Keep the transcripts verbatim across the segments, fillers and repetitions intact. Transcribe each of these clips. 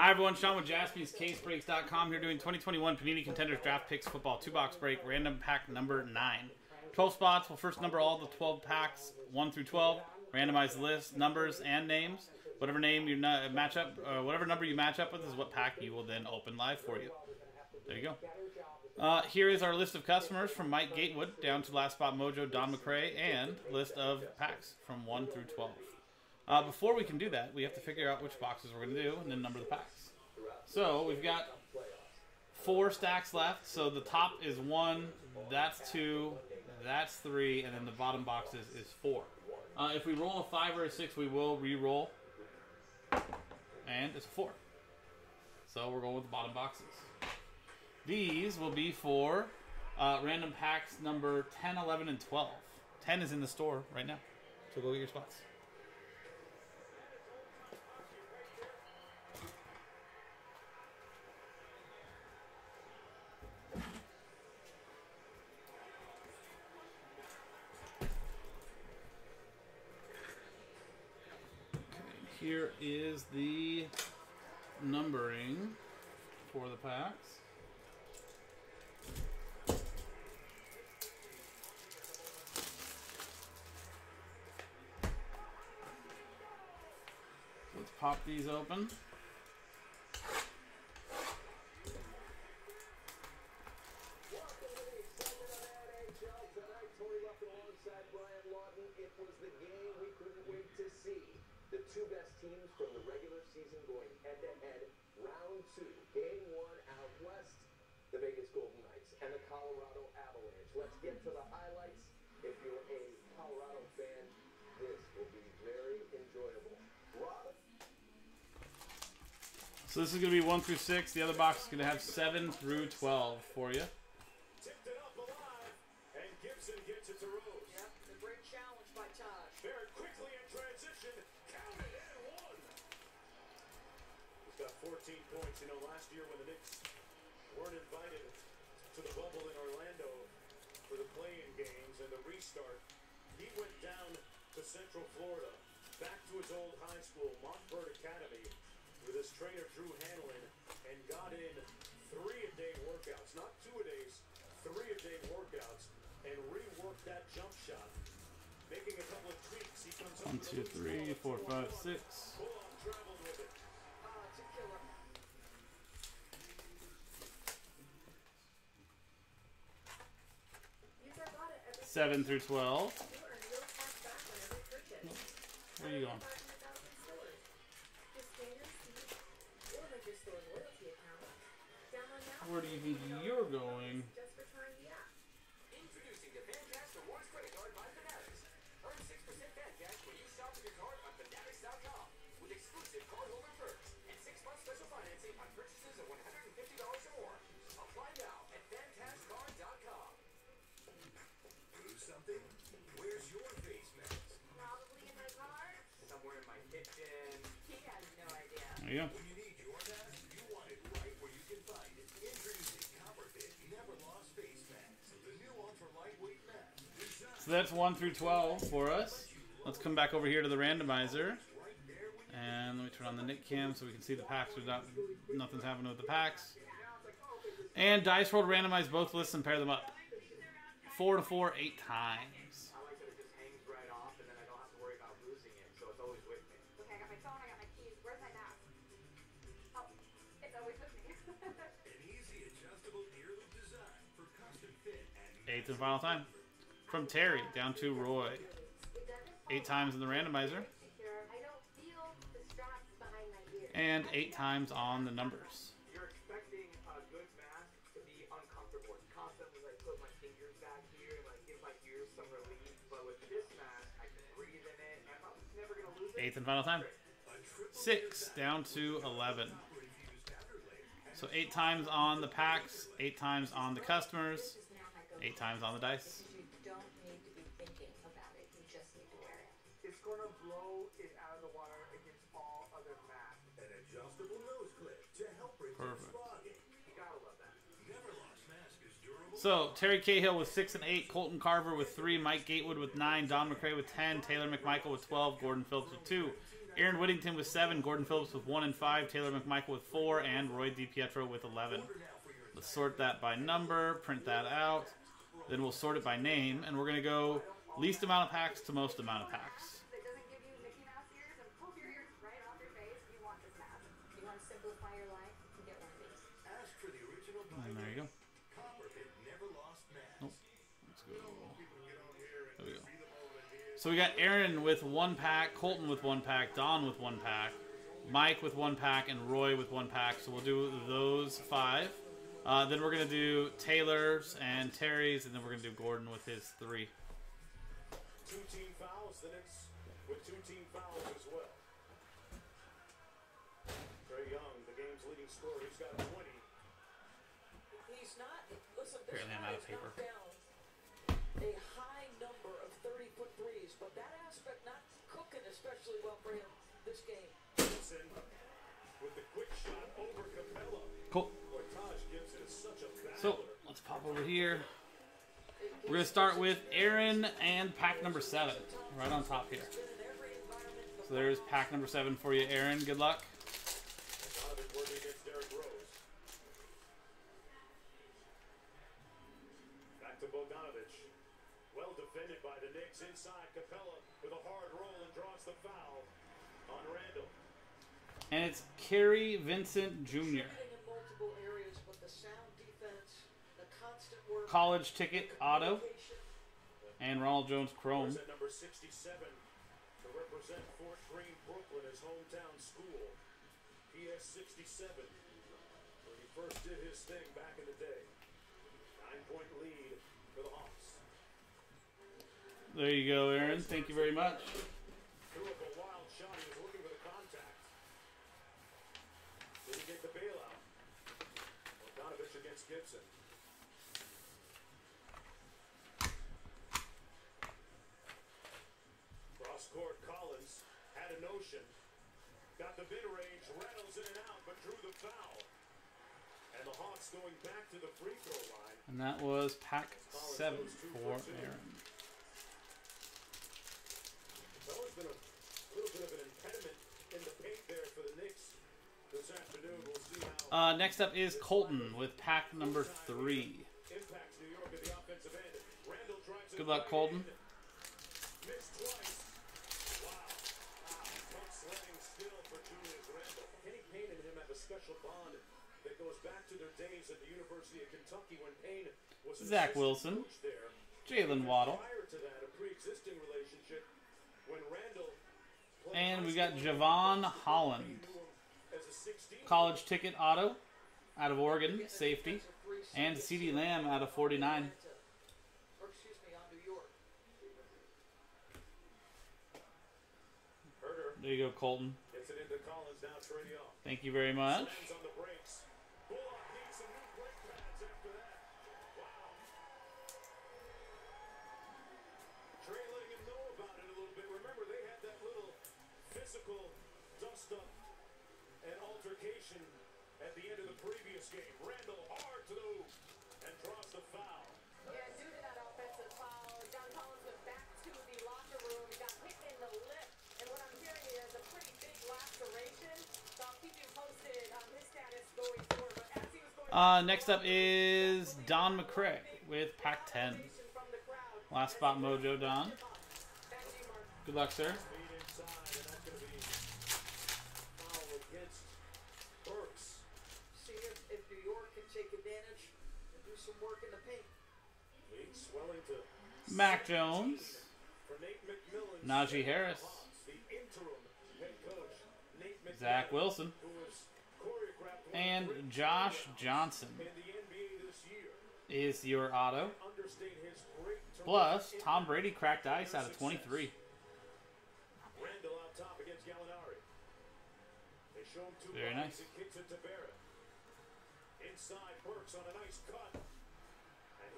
Hi everyone, Sean with Jaspies Case Breaks dot com here doing twenty twenty-one Panini Contenders Draft Picks Football two box break, random pack number nine. twelve spots, we'll first number all the twelve packs, one through twelve, randomized list, numbers, and names. Whatever name you match up, uh, whatever number you match up with is what pack you will then open live for you. There you go. Uh, here is our list of customers from Mike Gatewood down to Last Spot Mojo, Don McCray, and list of packs from one through twelve. Uh, before we can do that, we have to figure out which boxes we're going to do and then number the packs. So we've got four stacks left. So the top is one, that's two, that's three, and then the bottom boxes is four. Uh, if we roll a five or a six, we will re-roll. And it's a four. So we're going with the bottom boxes. These will be for uh, random packs number ten, eleven, and twelve. ten is in the store right now. So go get your spots. Here is the numbering for the packs. Let's pop these open. Teams from the regular season going head-to-head, round two, game one out west, the Vegas Golden Knights and the Colorado Avalanche. Let's get to the highlights. If you're a Colorado fan, this will be very enjoyable. Rob? So this is going to be one through six. The other box is going to have seven through twelve for you. Tipped it up alive, and Gibson gets it to Rose. Yep, the great challenge by Todd. Very quickly in transition. Got fourteen points. You know, last year when the Knicks weren't invited to the bubble in Orlando for the play-in games and the restart, he went down to Central Florida, back to his old high school, Montverde Academy, with his trainer, Drew Hanlon, and got in three-a-day workouts, not two-a-days, three-a-day workouts, and reworked that jump shot, making a couple of tweaks. He comes up with one, two, three, four, five, six. Full-on traveled with it. Seven through twelve. Where are you going? Where do you think you're going? Introducing the Fanatics Rewards credit card by Fanatics. Earn six percent fan cash when you shop with your card on Fanatics dot com with exclusive cardholder perks and six month special financing on purchases of one hundred and fifty dollars or more. Apply now at Fanatics card dot com. Something? Where's your face mask? Probably in my car. Somewhere in my kitchen. He has no idea. There you go. When you need your mask, you want it right where you can find it. Introducing Copperpit Never Lost Face Mask. The new ultra lightweight mask. So that's one through twelve for us. Let's come back over here to the randomizer. And let me turn on the Nick Cam so we can see the packs. There's not, nothing's happening with the packs. And Dice World randomize both lists and pair them up. Four to four, eight times. I like that it just hangs right off, and then I don't have to worry about losing it, so it's always with me. Okay, I got my phone, I got my keys. Where's my mask? Oh, it's always with me. An easy adjustable earloop design for custom fit. Eighth and final time. From Terry down to Roy. Eight times in the randomizer. And eight times on the numbers. Eighth and final time. Six down to eleven. So eight times on the packs, eight times on the customers, eight times on the dice. You don't need to be thinking about it. You just need to wear it. It's going to blow it out of the water against all other masks. An adjustable nose clip to help reduce fogging. You got to love that. Never lost mask is durable. So Terry Cahill with six and eight, Colton Carver with three, Mike Gatewood with nine, Don McCray with ten, Taylor McMichael with twelve, Gordon Phillips with two, Aaron Whittington with seven, Gordon Phillips with one and five, Taylor McMichael with four, and Roy DiPietro with eleven. Let's sort that by number, print that out. Then we'll sort it by name, and we're going to go least amount of packs to most amount of packs. There you go. Nope. Let's go. There we go. So we got Aaron with one pack, Colton with one pack, Don with one pack, Mike with one pack, and Roy with one pack. So we'll do those five. Uh, then we're going to do Taylor's and Terry's, and then we're going to do Gordon with his three. Two team fouls, then it's with two team fouls as well. Trey Young, the game's leading scorer, he's got twenty. He's not, it looks like there's five knockdowns, a high number of thirty-foot threes, but that aspect not cooking especially well for him this game. Gibson with the quick shot over Capella. Cool. So let's pop over here. We're going to start with Aaron and pack number seven, right on top here. So there's pack number seven for you, Aaron. Good luck. To Bogdanović, well defended by the Knicks inside. Capella with a hard roll and draws the foul on Randall. And it's Kerry Vincent Junior In multiple areas, but the sound defense, the constant work, college ticket auto, and Ronald Jones Chrome. At number sixty-seven to represent Fort Greene, Brooklyn, his hometown school. P S sixty-seven, where he first did his thing back in the day. Nine-point lead. There you go, Aaron. Thank you very much. Threw up a wild shot. He was looking for the contact. Did he get the bailout? Bogdanović against Gibson. Cross-court Collins had a notion. Got the mid-range, rattles in and out, but drew the foul. And the Hawks going back to the free throw line. And that was pack seven for Aaron. It's always been a little bit of an impediment in the paint there for the Knicks this afternoon. We'll see how. Uh, next up is Colton with pack number three. Impacts New York at the offensive end. Randall drives. Good luck, Colton. Missed twice. Wow. Wow. Sledding still for Julius Randall. Kenny Payne and him have a special bond that goes back to their days at the University of Kentucky when Payne was Zach Wilson, Jalen Waddle. Prior to that, a pre-existing relationship when Randall played. And we got Javon Holland, college ticket auto out of Oregon, safety, and CeeDee Lamb out of forty-nine. Or excuse me, on New York. There you go, Colton. Gets it into Collins now, Trey Young. Thank you very much. An altercation at the end of the previous game. Randall hard to move and draws the foul. Yeah, due to that offensive foul, John Collins went back to the locker room. He got hit in the lip, and what I'm hearing is a pretty big laceration. So I'll keep you posted on his status going forward. But as he was going uh, next up is Don McCray with pack ten. Last spot mojo, Don. Good luck, sir. Work in the paint. Mac Jones, Najee Harris, Zach Wilson, and Josh Johnson is your auto. Plus, Tom Brady cracked ice out of twenty-three. Very nice. Inside Burks on a nice cut.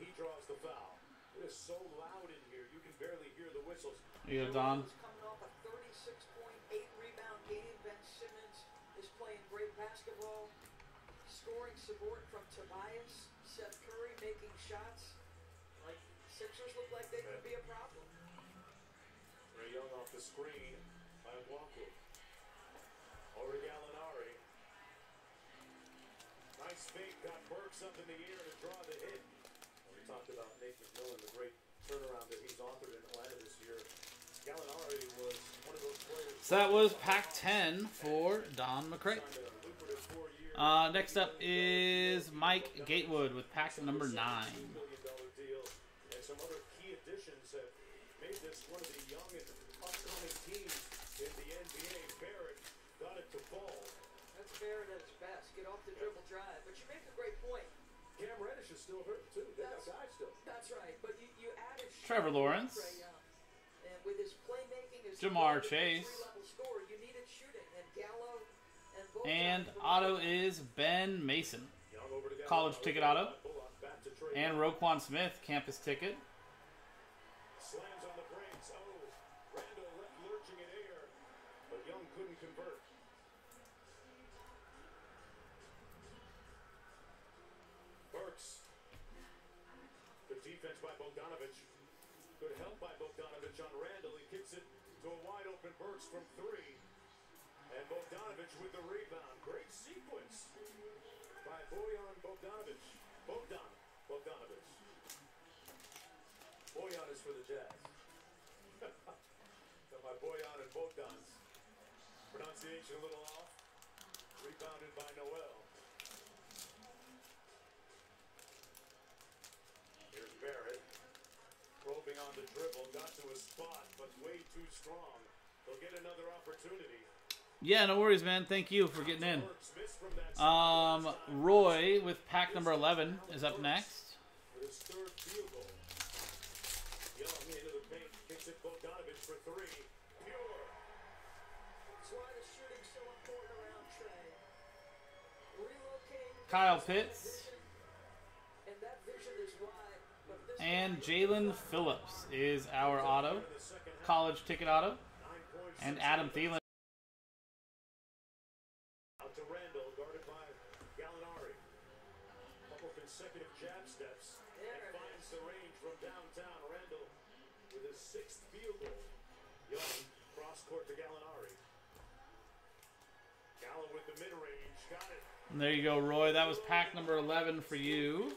He draws the foul. It is so loud in here, you can barely hear the whistles. You go, Don. Coming off a thirty-six point eight rebound game. Ben Simmons is playing great basketball. Scoring support from Tobias. Seth Curry making shots. Like Sixers look like they could be a problem. Ray Young off the screen by Walker. up in the air to draw the hit. We talked about Nate McMillan, the great turnaround that he's authored in Atlanta this year. Gallinari was one of those players. So that was Pac ten for Don McCray. Uh, next up is Mike Gatewood with pack number nine. And some other key additions have made this one of the young and upcoming teams in the N B A. Barrett got it to fall. That's Barrett at his best. Get off the dribble drive. But you make a great point. Cam Reddish is still hurt, too. They got guys still. That's right. But you, you added Trevor Lawrence. Right now. And with his playmaking, his Jamar Chase. Score, you needed shooting. And Gallo. And auto is Ben Mason, college ticket auto, and Roquan Smith, campus ticket. Good defense by Bogdanović. Good help by Bogdanović on Randall. He kicks it to a wide open Burks from three. And Bogdanović with the rebound. Great sequence by Bojan Bogdanović. Bogdan Bogdanović. Bojan is for the Jazz. So by Bojan and Bogdan's pronunciation a little off. Rebounded by Noel. Here's Barrett. Probing on the dribble. Got to a spot, but way too strong. They'll get another opportunity. Yeah, no worries, man. Thank you for getting in. Um, Roy with pack number eleven is up next. Kyle Pitts and Jalen Phillips is our auto, college ticket auto, and Adam Thielen. Consecutive jab steps and finds the range from downtown. Randall with his sixth field goal. Young cross court to Gallinari. Gallo with the mid range. Got it. And there you go, Roy. That was pack number eleven for you.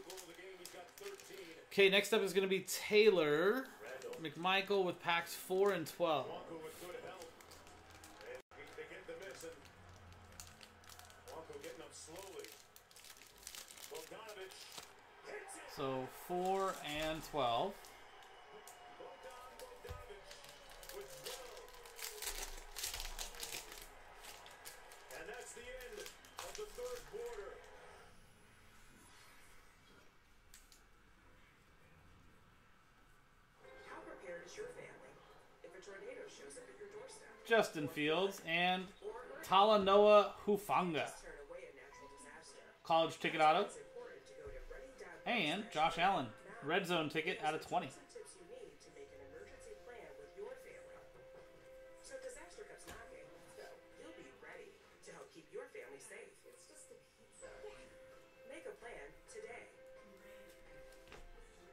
Okay, next up is going to be Taylor McMichael with packs four and twelve. They get the miss and Walker getting up slowly. So four and twelve. And that's the end of the third quarter. How prepared is your family if a tornado shows up at your doorstep? Justin Fields and Talanoa Hufanga. College ticket auto. And Josh Allen, red zone ticket out of twenty.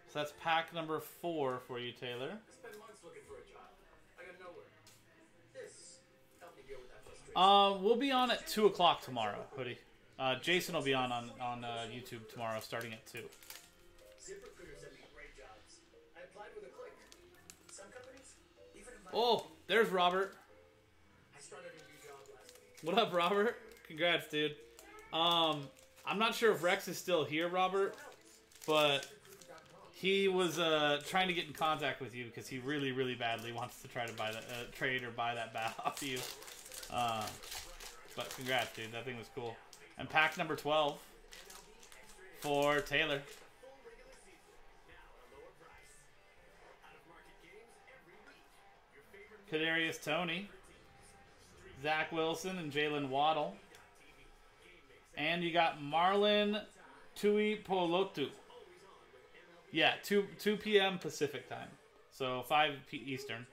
So that's pack number four for you, Taylor. Uh, we'll be on at two o'clock tomorrow, Hoodie. Uh, Jason will be on on, on uh, YouTube tomorrow starting at two. Oh, there's Robert. What up, Robert? Congrats, dude. Um, I'm not sure if Rex is still here, Robert, but he was uh, trying to get in contact with you because he really, really badly wants to try to buy that uh, trade or buy that bat off of you. Uh, but congrats, dude. That thing was cool. And pack number twelve for Taylor. Kadarius Toney, Zach Wilson, and Jalen Waddle. And you got Marlon Tuipolotu. Yeah, two p m Pacific time. So five p m Eastern.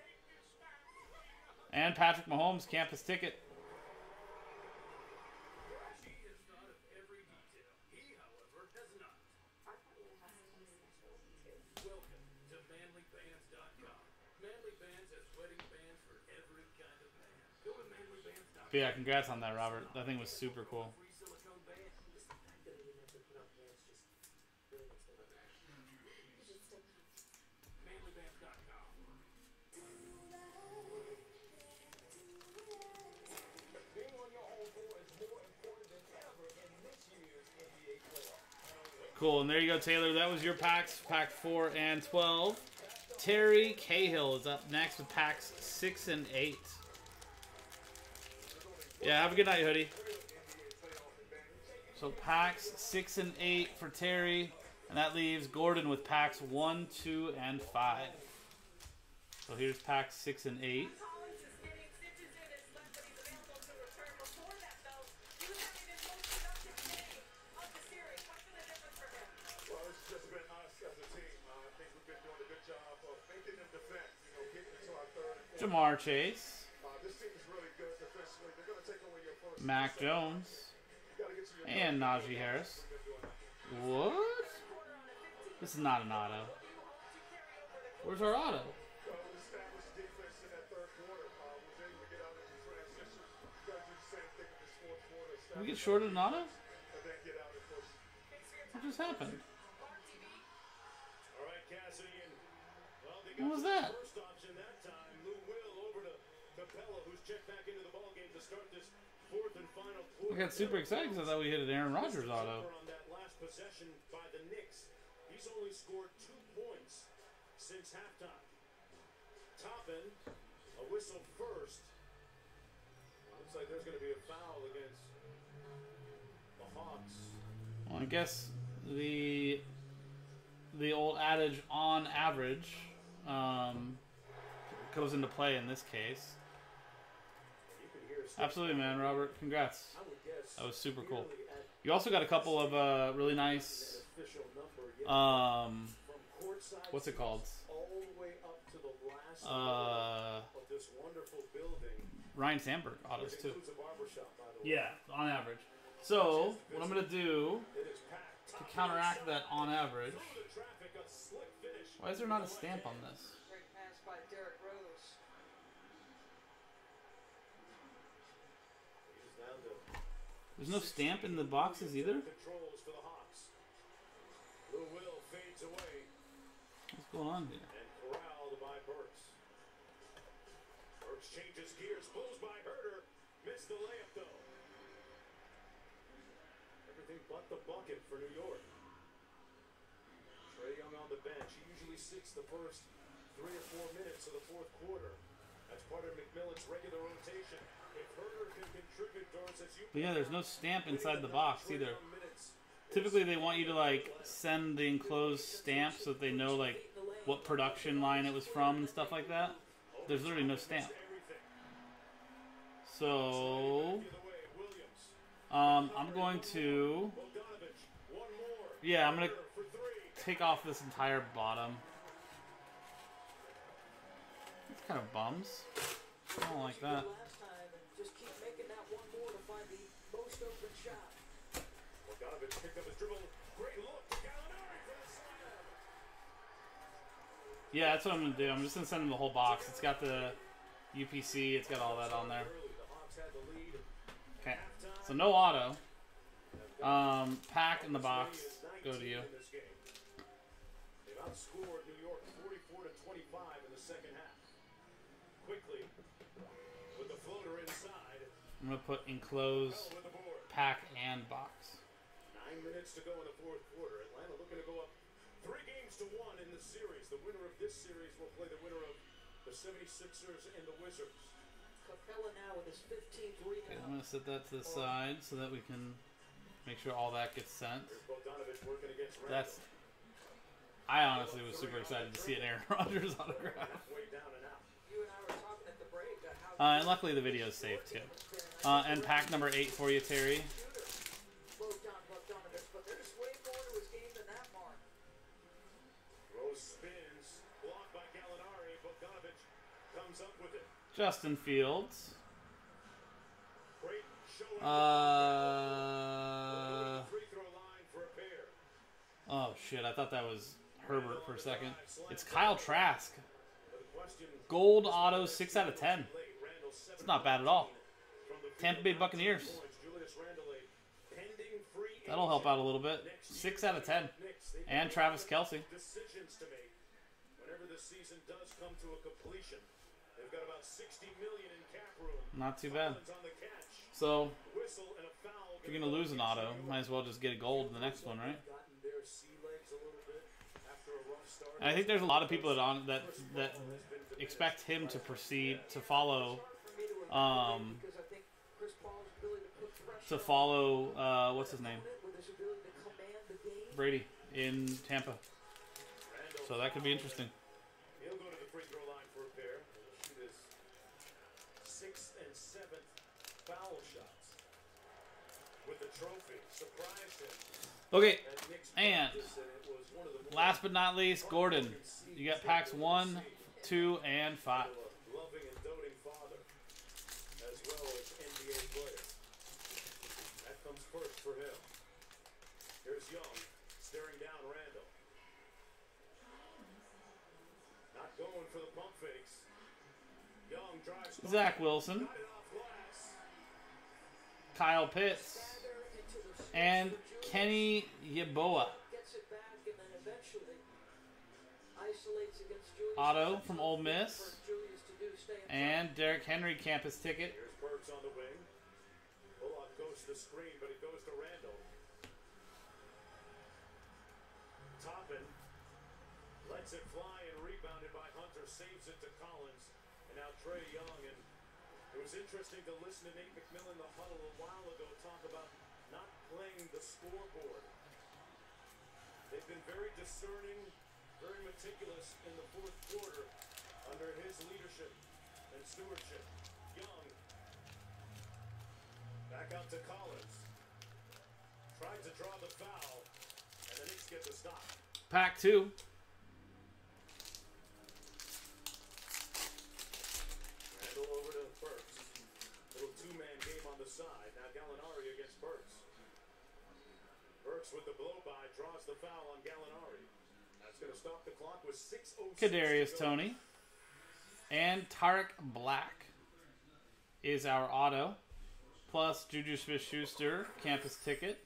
And Patrick Mahomes, campus ticket. But yeah, congrats on that, Robert. That thing was super cool. Cool, and there you go, Taylor. That was your packs, pack four and twelve. Terry Cahill is up next with packs six and eight. Yeah, have a good night, Hoodie. So packs six and eight for Terry, and that leaves Gordon with packs one, two, and five. So here's packs six and eight. Jamar Chase, Mac Jones, and Najee Harris. What? This is not an auto. Where's our auto? Did we get shorted an auto? What just happened? What was that? I got super excited because I thought we hit an Aaron Rodgers auto. He's only scored two points since halftime. Toppin, a whistle first. Looks like there's going to be a foul against the Hawks. Well, I guess the the old adage on average um, goes into play in this case. Absolutely, man, Robert. Congrats. That was super cool. You also got a couple of uh, really nice, um, what's it called? Uh, Ryan Sandberg autos, too. Yeah, on average. So, what I'm going to do to counteract that on average, why is there not a stamp on this? There's no stamp in the boxes either. What's going on here? Everything but the bucket for New York. Trae Young on the bench. He usually sits the first three or four minutes of the fourth quarter. That's part of McMillan's regular rotation. But yeah, there's no stamp inside the box either. Typically, they want you to like send the enclosed stamp so that they know like what production line it was from and stuff like that. There's literally no stamp. So, um, I'm going to, yeah, I'm gonna take off this entire bottom. It's kind of bums. I don't like that. Just keep making that one more to find the most open shot. Bogdanović picked up his dribble. Great look to Gallinari for the slam. Yeah, that's what I'm going to do. I'm just going to send him the whole box. It's got the U P C. It's got all that on there. Okay. So no auto. Um, pack in the box. Go to you. They've outscored New York forty-four to twenty-five in the second half. Quickly. I'm going to put enclosed pack and box. Nine minutes to go in the fourth quarter. Atlanta looking to go up three games to one in the series. The winner of this series will play the winner of the seventy-sixers and the Wizards. Capella now with his fifteenth rebound. Okay, I'm going to set that to the side so that we can make sure all that gets sent. That's. I honestly was super excited to see an Aaron Rodgers autograph. Uh, and luckily the video is saved too. Uh, and pack number eight for you, Terry. Justin Fields. Uh, oh shit, I thought that was Herbert for a second. It's Kyle Trask. Gold auto, six out of ten. It's not bad at all. Tampa Bay Buccaneers. That'll help out a little bit. six out of ten. And Travis Kelce. Not too bad. So, if you're going to lose an auto, might as well just get a gold in the next one, right? And I think there's a lot of people that on that that expect him to proceed to follow, um, to follow uh, what's his name, Brady in Tampa. So that could be interesting. He'll go to the free throw line for a pair. Shoot his sixth and seventh foul shots with the trophy. Surprised him. Okay, and last but not least, Gordon. You got packs one, two, and five. Loving and doting father, as well as N B A player. That comes first for him. Here's Young staring down Randall. Not going for the pump fakes. Young drives. Zach Wilson. Kyle Pitts. And Kenny Yeboah. Otto from Ole Miss. And Derrick Henry campus ticket. Here's Burks on the wing. Bullock goes to the screen, but it goes to Randall. Toppin lets it fly and rebounded by Hunter. Saves it to Collins. And now Trey Young. And it was interesting to listen to Nate McMillan in the huddle a while ago talk about not playing the scoreboard. They've been very discerning, very meticulous in the fourth quarter under his leadership and stewardship. Young, back out to Collins. Tried to draw the foul, and the Knicks get the stop. Pack two. Randall over to Burks. Little two-man game on the side. Now Gallinari against Burks. Burks with the blow-by draws the foul on Gallinari. That's going to stop the clock with six oh six. Kadarius Toney. And Tarek Black is our auto. Plus Juju Smith-Schuster, campus ticket.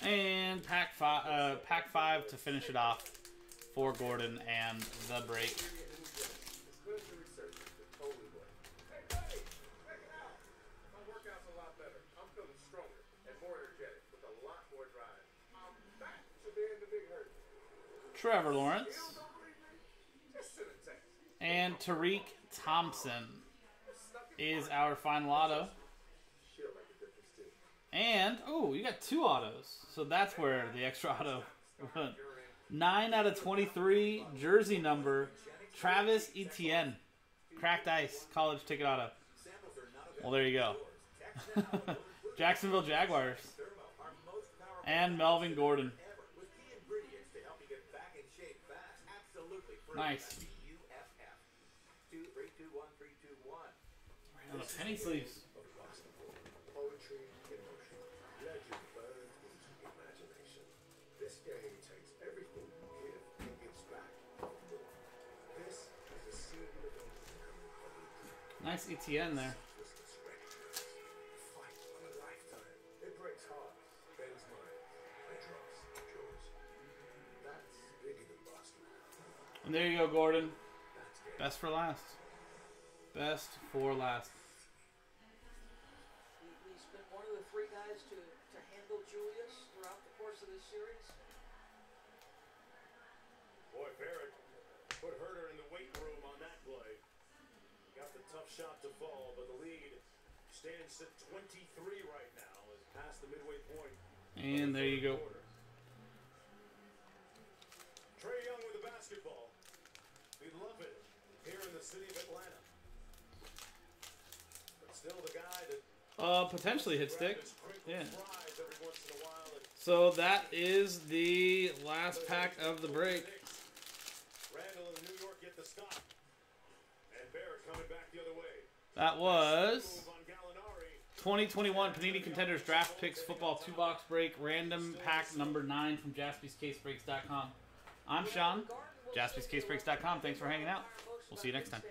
And pack five, uh, pack five to finish it off for Gordon and the break. Trevor Lawrence and Tariq Thompson is our final auto. And, oh, you got two autos. So that's where the extra auto went. nine out of twenty-three, jersey number, Travis Etienne. Cracked ice, college ticket auto. Well, there you go. Jacksonville Jaguars. And Melvin Gordon. Nice. And the penny sleeves. Nice E T N there. And there you go, Gordon. Best for last. Best for last. He's been one of the three guys to, to handle Julius throughout the course of this series. Boy, Barrett put Herter in the weight room on that play. Got the tough shot to fall, but the lead stands at twenty-three right now. It's past the midway point. And there you go. Quarter. Trey Young with the basketball. We love it here in the city of Atlanta. But still the guy that uh, potentially hit stick. Yeah. So that is the last pack of the break. Randall and New York get the stop. Coming back the other way. That was twenty twenty-one Panini Contenders Draft Picks Football two-Box Break Random Pack Number nine from Jaspys Case Breaks dot com. I'm Sean, Jaspys Case Breaks dot com. Thanks for hanging out. We'll see you next time.